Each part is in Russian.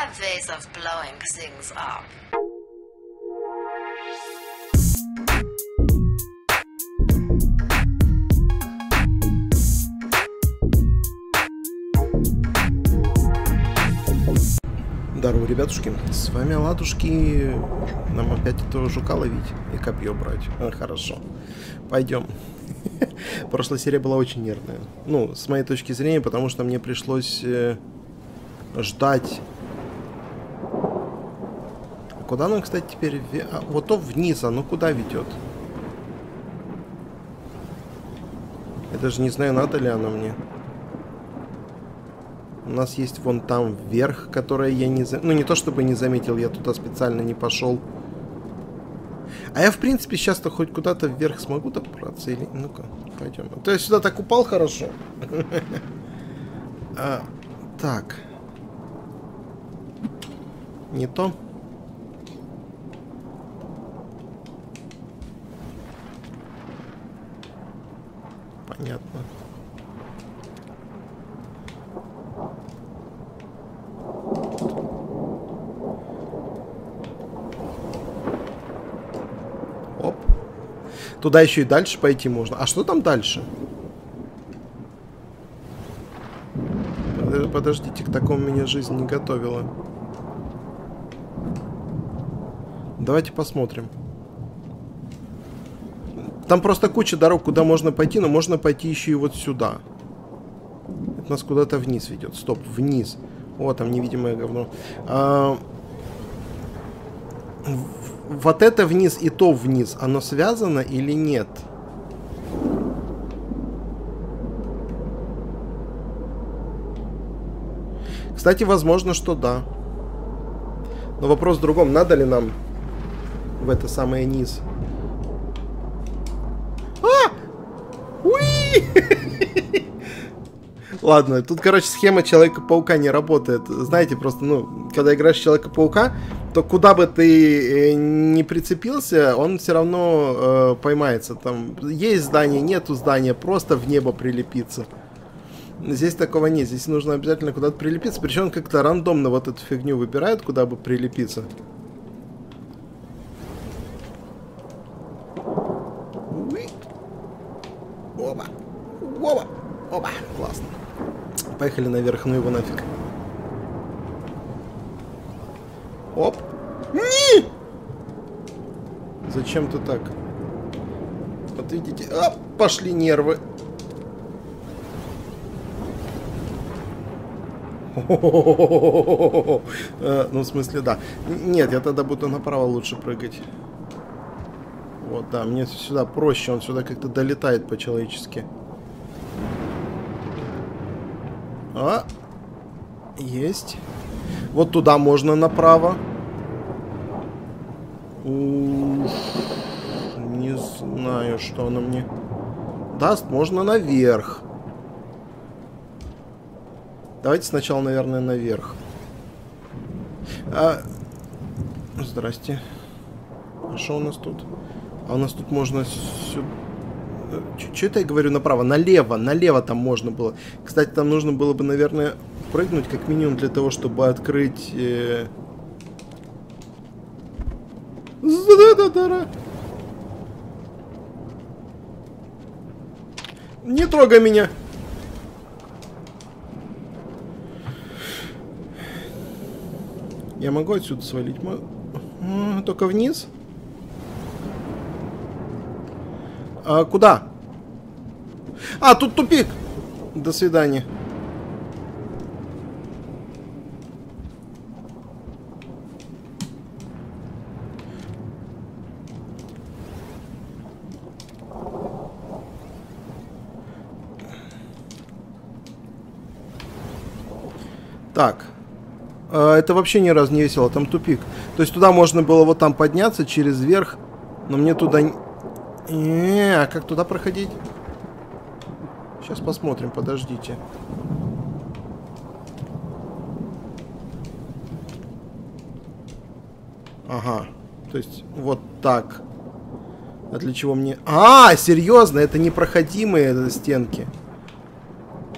have ways of blowing things up. Здорово, ребятушки, с вами Ладушки. Нам опять этого жука ловить и копье брать. Хорошо, пойдем. Прошлая серия была очень нервная. Ну, с моей точки зрения, потому что мне пришлось ждать. А куда она, кстати, теперь? Вот то вниз, оно куда ведет? Я даже не знаю, надо ли она мне. У нас есть вон там вверх, которое я не заметил. Ну, не то чтобы не заметил, я туда специально не пошел. А я, в принципе, сейчас-то хоть куда-то вверх смогу добраться или... Ну-ка, пойдем. То есть сюда так упал хорошо. Так. Не то. Понятно. Туда еще и дальше пойти можно. А что там дальше? Подождите, к такому меня жизнь не готовила. Давайте посмотрим. Там просто куча дорог, куда можно пойти, но можно пойти еще и вот сюда. Это нас куда-то вниз ведет. Стоп, вниз. О, там невидимое говно. Вот это вниз и то вниз, оно связано или нет? Кстати, возможно, что да. Но вопрос в другом, надо ли нам в это самое низ? А! Уи! Ладно, тут, короче, схема Человека-паука не работает. Знаете, просто, ну, когда играешь в Человека-паука, то куда бы ты ни прицепился, он все равно поймается. Там есть здание, нету здания, просто в небо прилепиться. Здесь такого нет, здесь нужно обязательно куда-то прилепиться. Причем как-то рандомно вот эту фигню выбирают, куда бы прилепиться. Опа, опа, опа, классно. Поехали наверх, ну его нафиг. Оп. Не! Зачем ты так? Вот видите. Оп, пошли нервы. Ну, в смысле, да. Нет, я тогда буду направо лучше прыгать. Вот, да, мне сюда проще, он сюда как-то долетает по-человечески. А, есть. Вот туда можно направо. Уж не знаю, что она мне даст. Можно наверх. Давайте сначала, наверное, наверх. А... Здрасте. А что у нас тут? А у нас тут можно сюда... Что это я говорю направо? Налево, налево там можно было. Кстати, там нужно было бы, наверное, прыгнуть как минимум для того, чтобы открыть... Не трогай меня! Я могу отсюда свалить? Только вниз? А куда? А, тут тупик! До свидания. Так. Это вообще ни разу не весело, там тупик. То есть туда можно было вот там подняться, через верх, но мне туда... А как туда проходить? Сейчас посмотрим, подождите. Ага, то есть вот так. А для чего мне... А, серьезно, это непроходимые стенки.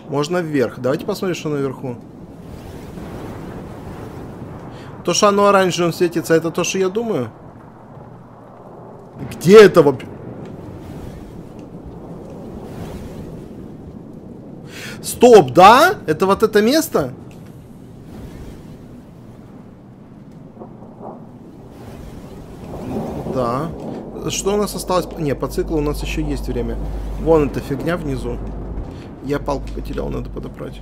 Можно вверх. Давайте посмотрим, что наверху. То, что оно оранжевым светится, это то, что я думаю? Где это вообще? Стоп, да? Это вот это место? Да. Что у нас осталось? Не, по циклу у нас еще есть время. Вон эта фигня внизу. Я палку потерял, надо подобрать.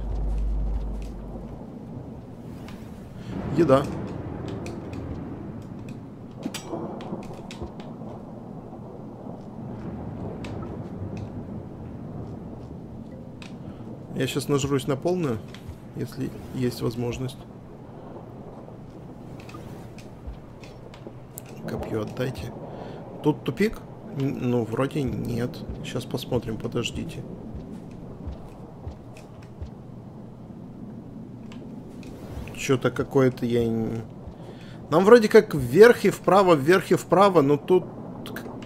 Еда. Я сейчас нажрусь на полную, если есть возможность. Копье отдайте. Тут тупик? Ну, вроде нет. Сейчас посмотрим, подождите. Что-то какое-то я... Нам вроде как вверх и вправо, но тут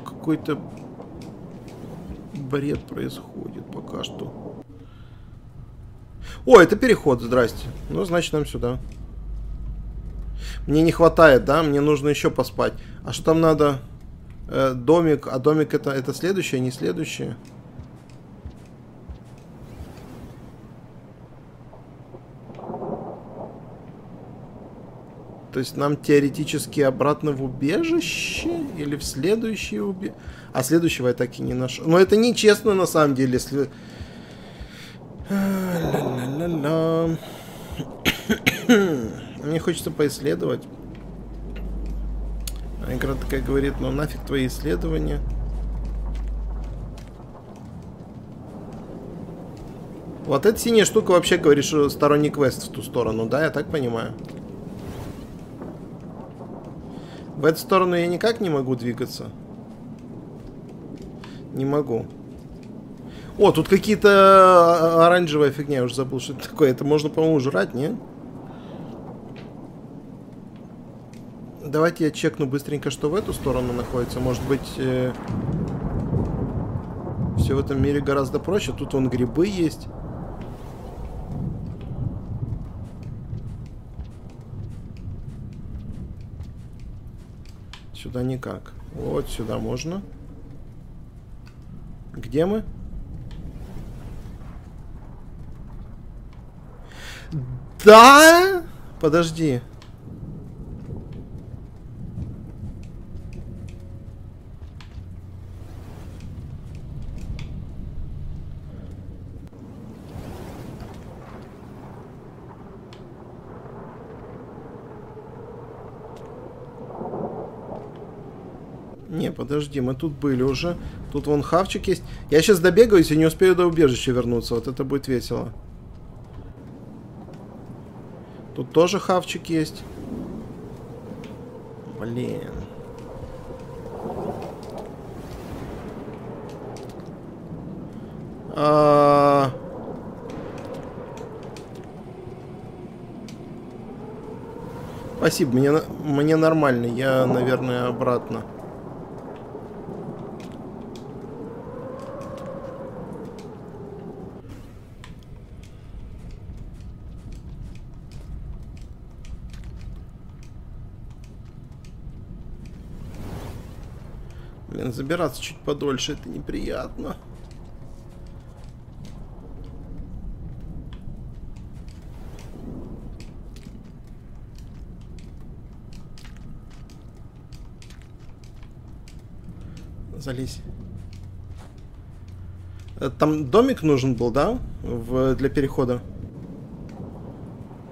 какой-то бред происходит пока что. О, это переход, здрасте. Ну, значит, нам сюда. Мне не хватает, да? Мне нужно еще поспать. А что там надо? Домик. А домик это следующее, не следующее? То есть нам теоретически обратно в убежище или в следующее убежище? А следующего я так и не нашел. Но это нечестно на самом деле. Если... Мне хочется поисследовать. А игра такая говорит, ну нафиг твои исследования. Вот эта синяя штука вообще говорит, что сторонний квест в ту сторону, да? Я так понимаю. В эту сторону я никак не могу двигаться. Не могу. О, тут какие-то оранжевая фигня. Я уже забыл, что это такое. Это можно, по-моему, жрать, не? Давайте я чекну быстренько, что в эту сторону находится. Может быть, все в этом мире гораздо проще. Тут вон грибы есть. Сюда никак. Вот сюда можно. Где мы? Да? Подожди. Не, подожди, мы тут были уже. Тут вон хавчик есть. Я сейчас добегаюсь и не успею до убежища вернуться. Вот это будет весело. Тут тоже хавчик есть. Блин. Спасибо, мне нормально. Я, наверное, обратно. Забираться чуть подольше, это неприятно. Залезь. Там домик нужен был, да? Для перехода.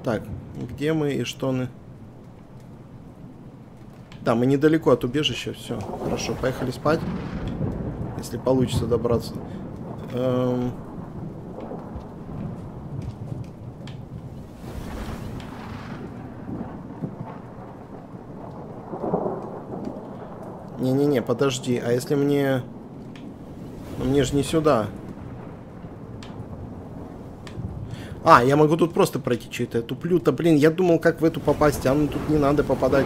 Так, где мы и что мы? Да, мы недалеко от убежища, все, хорошо, поехали спать, если получится добраться. Не-не-не, подожди, а если мне... Ну, мне же не сюда. А, я могу тут просто пройти через эту плюту, блин, я думал, как в эту попасть, а ну тут не надо попадать.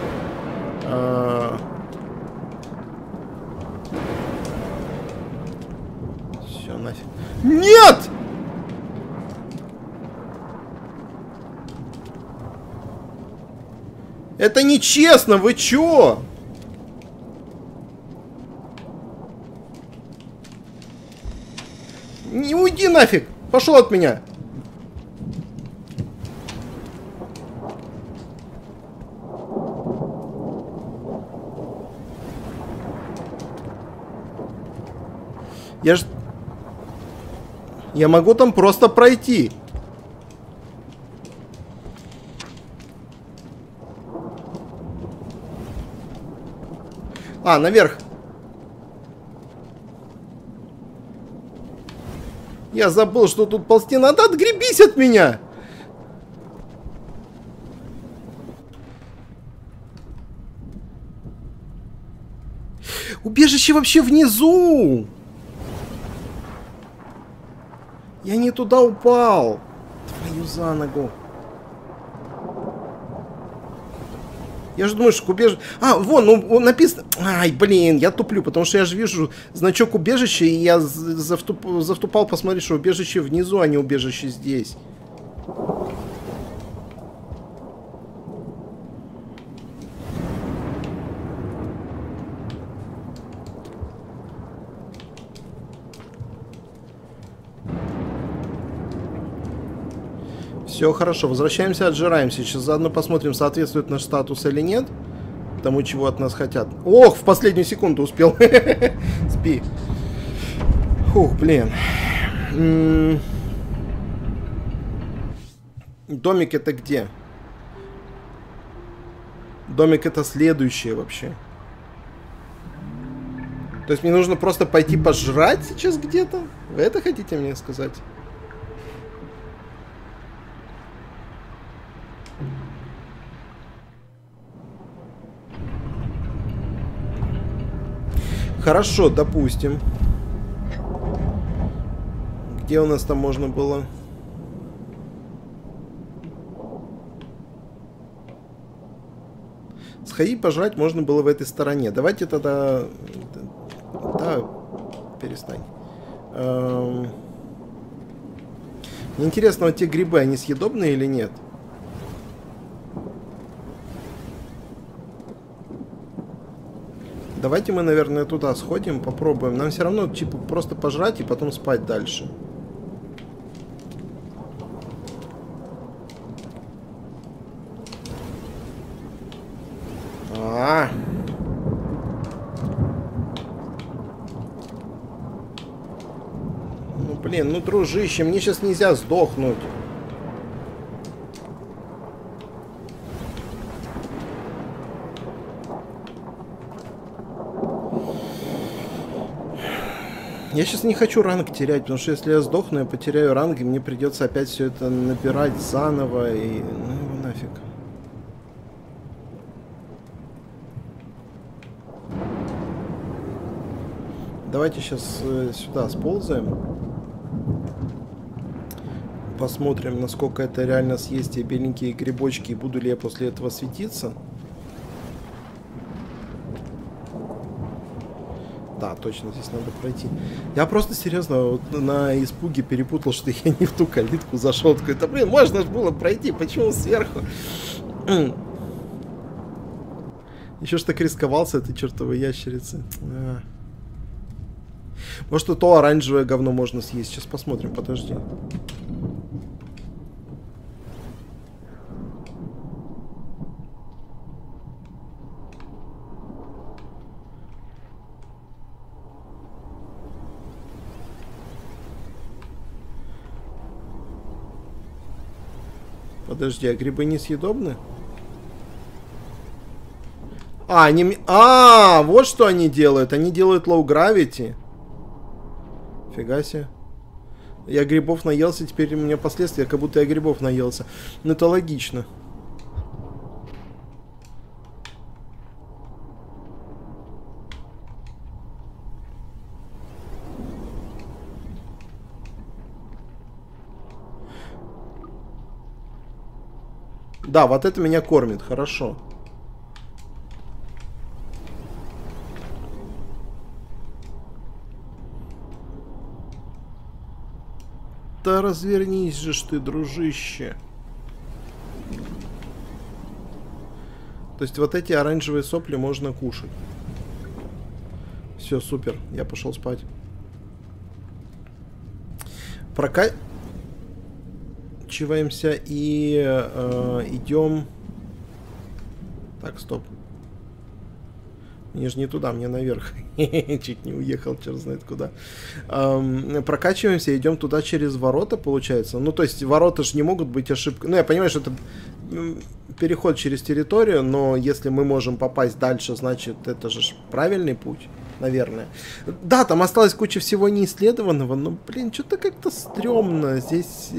Все, нафиг. Нет! Это нечестно, вы чё? Не уйди нафиг! Пошел от меня! Я могу там просто пройти. А, наверх. Я забыл, что тут ползти надо. Отгребись от меня! Убежище вообще внизу! Я не туда упал. Твою за ногу. Я же думаю, что убежище... А, вон, ну, написано... Ай, блин, я туплю, потому что я же вижу значок убежища, и я завтупал посмотреть, что убежище внизу, а не убежище здесь. Все хорошо, возвращаемся, отжираем. Сейчас заодно посмотрим, соответствует наш статус или нет тому, чего от нас хотят. Ох, в последнюю секунду успел. Спи. Фух, блин. Домик это где? Домик это следующее вообще. То есть мне нужно просто пойти пожрать сейчас где-то? Вы это хотите мне сказать? Хорошо, допустим. Где у нас там можно было? Сходить пожрать можно было в этой стороне. Давайте тогда... Да, перестань. Мне интересно, вот те грибы, они съедобные или нет? Давайте мы, наверное, туда сходим, попробуем. Нам все равно, типа, просто пожрать и потом спать дальше. Ну, блин, ну, дружище, мне сейчас нельзя сдохнуть. Я сейчас не хочу ранг терять, потому что если я сдохну, я потеряю ранг, и мне придется опять все это набирать заново, и... Ну его нафиг. Давайте сейчас сюда сползаем. Посмотрим, насколько это реально съесть те беленькие грибочки, и буду ли я после этого светиться. Да, точно, здесь надо пройти. Я просто серьезно вот на испуге перепутал, что я не в ту калитку зашел. Такой, да блин, можно же было пройти, почему сверху? Еще ж так рисковался этой чертовой ящерицы. А. Может, то оранжевое говно можно съесть. Сейчас посмотрим, подожди. Подожди, а грибы несъедобны? А, они... А, вот что они делают. Они делают low gravity. Фига себе. Я грибов наелся, теперь у меня последствия, как будто я грибов наелся. Ну, это логично. Да, вот это меня кормит, хорошо. Да развернись же ж ты, дружище. То есть вот эти оранжевые сопли можно кушать. Все, супер. Я пошел спать. Прокачиваемся и идем... Так, стоп. Мне же не туда, мне наверх. Чуть не уехал, черт знает куда. Прокачиваемся, идем туда через ворота, получается. Ну, то есть, ворота же не могут быть ошибкой. Ну, я понимаю, что это переход через территорию, но если мы можем попасть дальше, значит, это же правильный путь, наверное. Да, там осталось куча всего неисследованного, но, блин, что-то как-то стрёмно. Здесь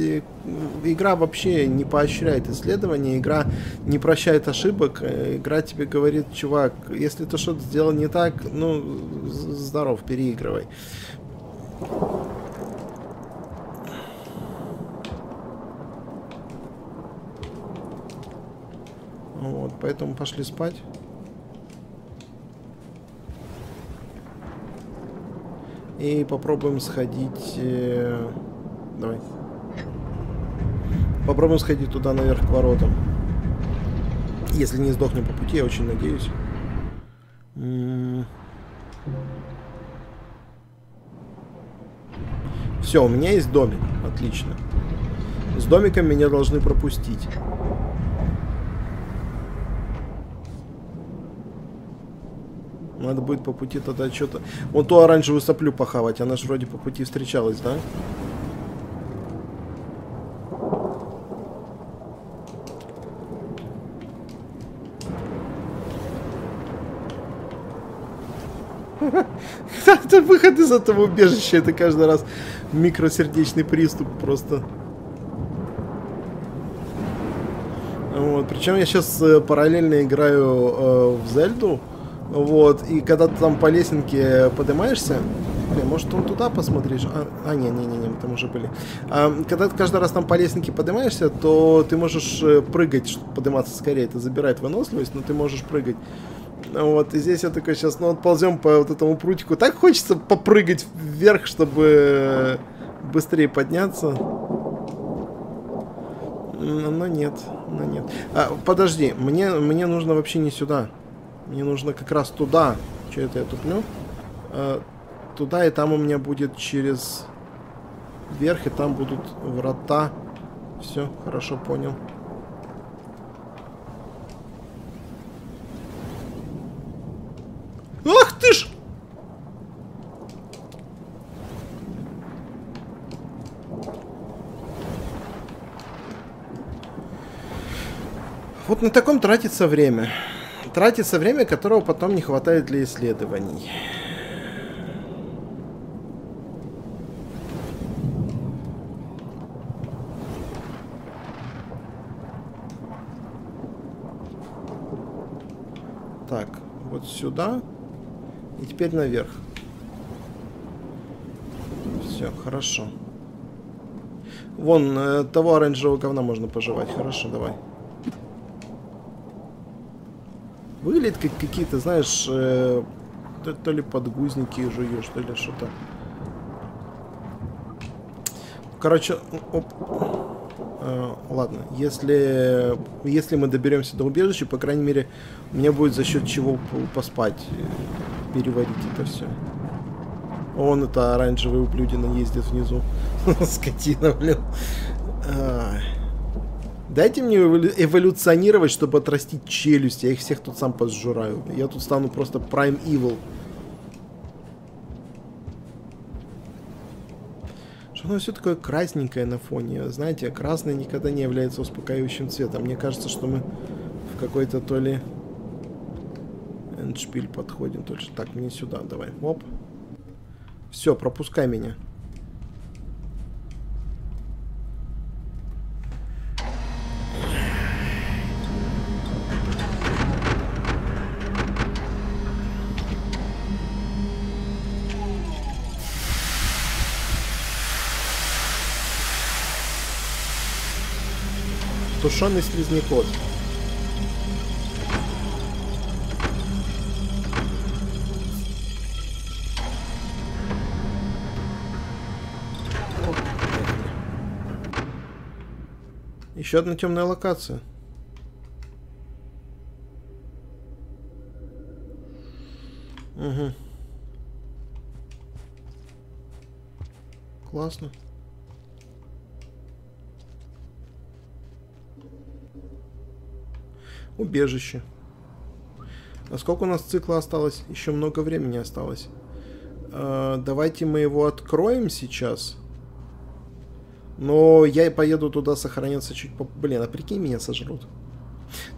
игра вообще не поощряет исследования, игра не прощает ошибок. Игра тебе говорит: чувак, если ты что-то сделал не так, ну, здоров, переигрывай. Вот, поэтому пошли спать. И попробуем сходить... Давай. Попробуем сходить туда наверх к воротам. Если не сдохнем по пути, я очень надеюсь. Все, у меня есть домик. Отлично. С домиком меня должны пропустить. Надо будет по пути тогда что-то... Вон ту оранжевую соплю похавать. Она же вроде по пути встречалась, да? Это выход из этого убежища. Это каждый раз микросердечный приступ просто. Вот. Причем я сейчас параллельно играю в Зельду. Вот, и когда ты там по лесенке поднимаешься, блин, может, он туда посмотришь? А не-не-не, мы там уже были. Когда ты каждый раз там по лесенке поднимаешься, то ты можешь прыгать, чтобы подниматься скорее. Это забирает выносливость, но ты можешь прыгать. Вот, и здесь я такой сейчас, ну, вот ползем по вот этому прутику. Так хочется попрыгать вверх, чтобы быстрее подняться. Но нет, но нет. Подожди, мне нужно вообще не сюда. Мне нужно как раз туда. Че это я туплю? Туда, и там у меня будет через верх, и там будут врата. Все, хорошо, понял. Ах ты ж! Вот на таком тратится время. Тратится время, которого потом не хватает для исследований. Так, вот сюда. И теперь наверх. Все, хорошо. Вон, того оранжевого говна можно пожевать. Хорошо, давай. Выглядит как какие-то, знаешь, то ли подгузники жуешь, то ли что-то. Короче, оп. Ладно, если мы доберемся до убежища, по крайней мере, у меня будет за счет чего поспать, переварить это все. Вон это оранжевые ублюдина ездит внизу. Скотина, блин. Дайте мне эволюционировать, чтобы отрастить челюсть. Я их всех тут сам позжираю. Я тут стану просто Prime Evil. Что оно все такое красненькое на фоне. Знаете, красный никогда не является успокаивающим цветом. Мне кажется, что мы в какой-то то ли эндшпиль подходим. Точно. Так, мне сюда. Давай. Оп. Все, пропускай меня. Тушеный слизнякот. Еще одна темная локация. Ага. Классно. Убежище. А сколько у нас цикла осталось? Еще много времени осталось. Давайте мы его откроем сейчас. Но я и поеду туда сохраняться чуть по... Блин, а прикинь, меня сожрут.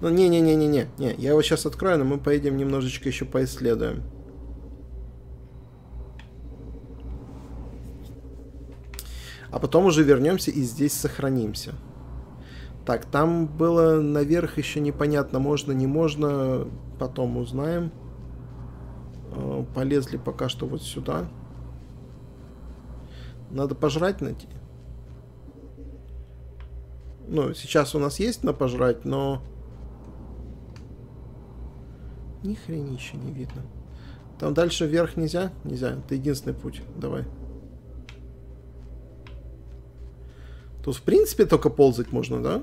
Ну, не-не-не-не-не. Я его сейчас открою, но мы поедем немножечко еще поисследуем. А потом уже вернемся и здесь сохранимся. Так, там было наверх еще непонятно, можно, не можно. Потом узнаем. Полезли пока что вот сюда. Надо пожрать найти. Ну, сейчас у нас есть на пожрать, но... Ни хренища не видно. Там дальше вверх нельзя? Нельзя. Это единственный путь. Давай. Тут, в принципе, только ползать можно, да?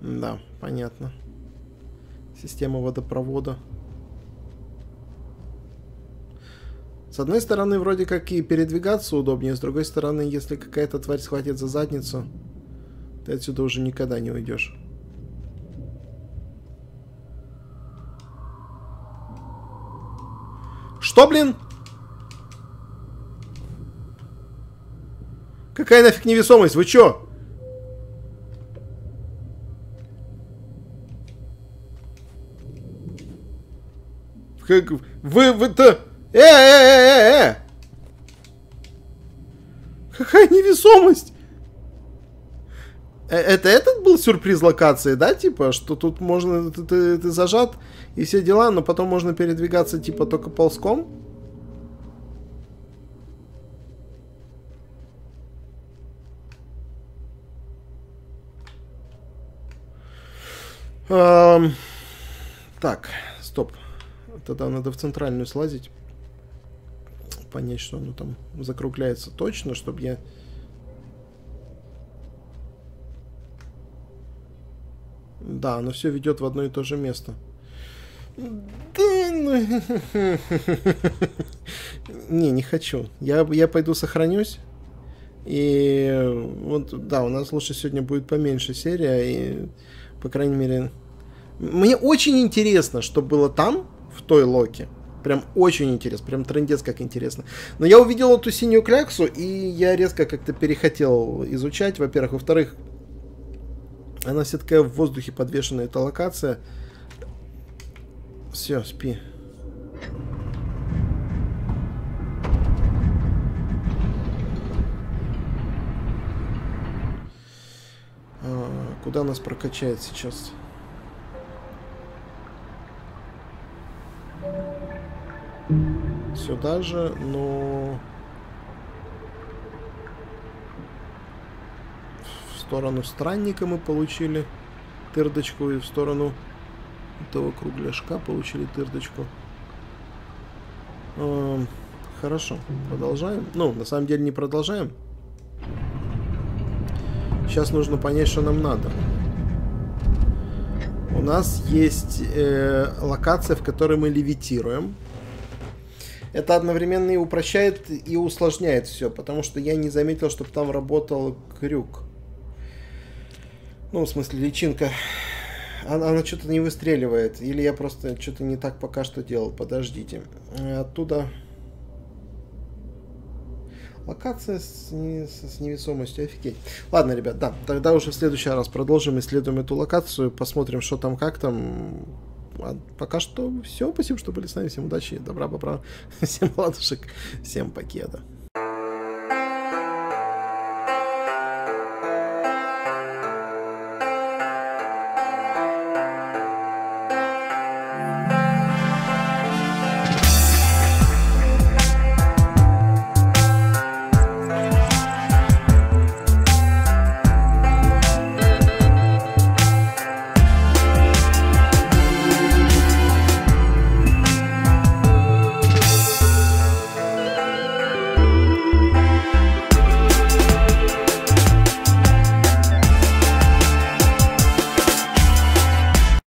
Да, понятно. Система водопровода. С одной стороны, вроде как и передвигаться удобнее, с другой стороны, если какая-то тварь схватит за задницу, ты отсюда уже никогда не уйдешь. Что, блин? Какая нафиг невесомость? Вы чё? Как... Вы-то... Какая невесомость? Это этот был сюрприз локации, да? Типа, что тут можно... Ты зажат и все дела, но потом можно передвигаться, типа, только ползком? Так, стоп. Тогда надо в центральную слазить. Понять, что оно там закругляется точно, чтобы я... Да, оно все ведет в одно и то же место. Да, ну... Не, не хочу. Я пойду сохранюсь. И вот, да, у нас лучше сегодня будет поменьше серия. И, по крайней мере... Мне очень интересно, что было там, в той Локе. Прям очень интересно, прям трындец как интересно. Но я увидел эту синюю кляксу, и я резко как-то перехотел изучать, во-первых. Во-вторых, она все такая в воздухе подвешенная, эта локация. Все, спи. Куда нас прокачает сейчас? Сюда же, но... В сторону странника мы получили тырдочку, и в сторону этого кругляшка получили тырдочку. Хорошо, продолжаем. Ну, на самом деле не продолжаем. Сейчас нужно понять, что нам надо. У нас есть локация, в которой мы левитируем. Это одновременно и упрощает, и усложняет все, потому что я не заметил, чтобы там работал крюк. Ну, в смысле, личинка. Она что-то не выстреливает. Или я просто что-то не так пока что делал. Подождите. Оттуда... Локация с невесомостью. Офигеть. Ладно, ребят, да. Тогда уже в следующий раз продолжим, исследуем эту локацию. Посмотрим, что там, как там. А пока что все. Спасибо, что были с нами. Всем удачи, добра, бобра. Всем ладушек. Всем покеда.